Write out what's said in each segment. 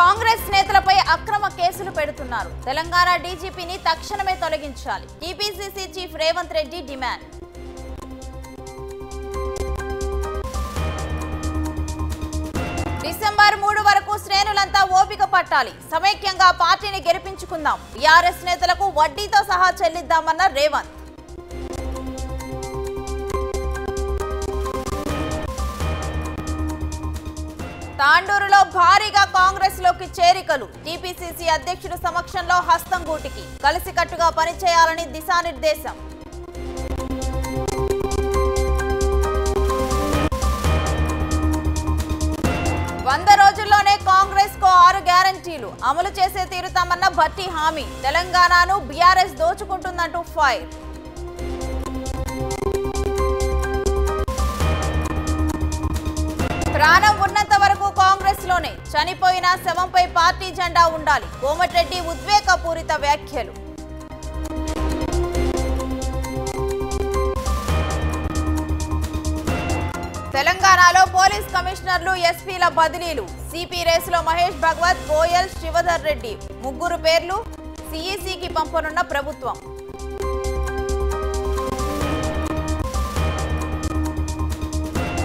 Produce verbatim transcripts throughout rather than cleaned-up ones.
కాంగ్రెస్ నేతలపై అక్రమ కేసులు పెడుతున్నారు తెలంగాణ డీజీపీని తక్షణమే తొలగించాలి TPCC chief Revanth Reddy demand December మూడు వరకు శ్రేణులంతా ఓపిక పట్టాలి సమయక్యంగా పార్టీని గెలుపించుకుందాం బీఆర్ఎస్ నేతలకు వడ్డీతో సహా చెల్లిద్దామన్న రేవంత్ తాండూరులో భారీగా కాంగ్రెస్లోకి చేరికలు టిపిసిసి అధ్యక్షుడు సమక్షంలో హస్తం గూటికి కలిసికట్టుగా పనిచేయాలని దిశానిర్దేశం వంద రోజుల్లోనే కాంగ్రెస్ కు ఆరు గ్యారంటీలు అమలు చేసే తీరుతామన్న భట్టి హామీ తెలంగాణను బీఆర్ఎస్ దోచుకుంటుందంటూ ఫైర్ ప్రాణం ఉన్నంత వరకు కాంగ్రెస్ లోనే చనిపోయిన శవంపై పార్టీ జెండా ఉండాలి కోమటిరెడ్డి ఉద్వేగపూరిత వ్యాఖ్యలు తెలంగాణలో పోలీస్ కమిషనర్లు ఎస్పీల బదిలీలు సిపి రేసులో మహేష్ భగవత్ గోయల్ శివధర్ రెడ్డి ముగ్గురు పేర్లు సీఈసీకి పంపనున్న ప్రభుత్వం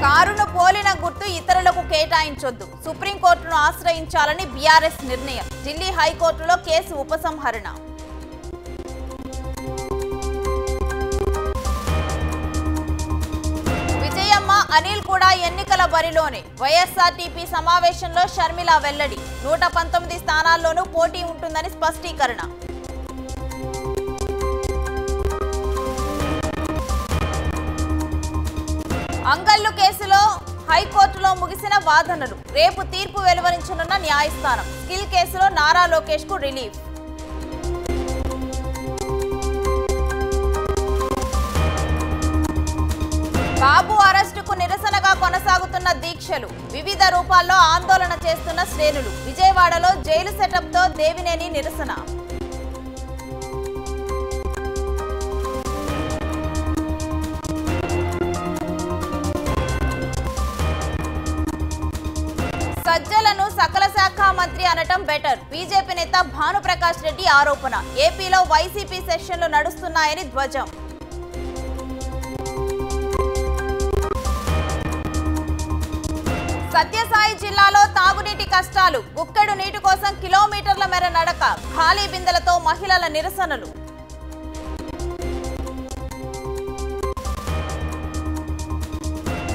కారును పోలిన గుర్తు ఇతరులకు కేటాయించొద్దు సుప్రీంకోర్టును ఆశ్రయించాలని బీఆర్ఎస్ నిర్ణయం ఢిల్లీ హైకోర్టులో కేసు ఉపసంహరణ విజయమ్మ అనిల్ కూడా ఎన్నికల బరిలోనే వైఎస్ఆర్టీపీ సమావేశంలో షర్మిల వెల్లడి నూట పంతొమ్మిది స్థానాల్లోనూ పోటీ ఉంటుందని స్పష్టీకరణ అంగళ్ళు కేసులో హైకోర్టులో ముగిసిన వాదనలు రేపు తీర్పు వెలువరించనున్న న్యాయస్థానం స్కిల్ కేసులో నారా లోకేష్ కు రిలీఫ్ బాబు అరెస్టుకు నిరసనగా కొనసాగుతున్న దీక్షలు వివిధ రూపాల్లో ఆందోళన చేస్తున్న శ్రేణులు విజయవాడలో జైలు సెటప్తో దేవినేని నిరసన సజ్జలను సకల శాఖ మంత్రి అనటం బెటర్ బీజేపీ నేత భానుప్రకాష్ రెడ్డి ఆరోపణ ఏపీలో వైసీపీ సెషన్లు నడుస్తున్నాయని ధ్వజం సత్యసాయి జిల్లాలో తాగునీటి కష్టాలు గుక్కెడు నీటి కోసం కిలోమీటర్ల మేర నడక ఖాళీ బిందెలతో మహిళల నిరసనలు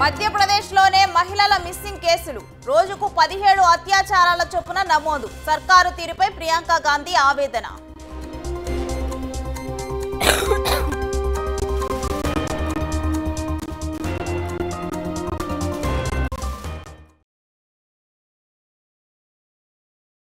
మధ్యప్రదేశ్లోనే మహిళల మిస్సింగ్ కేసులు రోజుకు పదిహేడు అత్యాచారాల చొప్పున నమోదు సర్కారు తీరుపై ప్రియాంకా గాంధీ ఆవేదన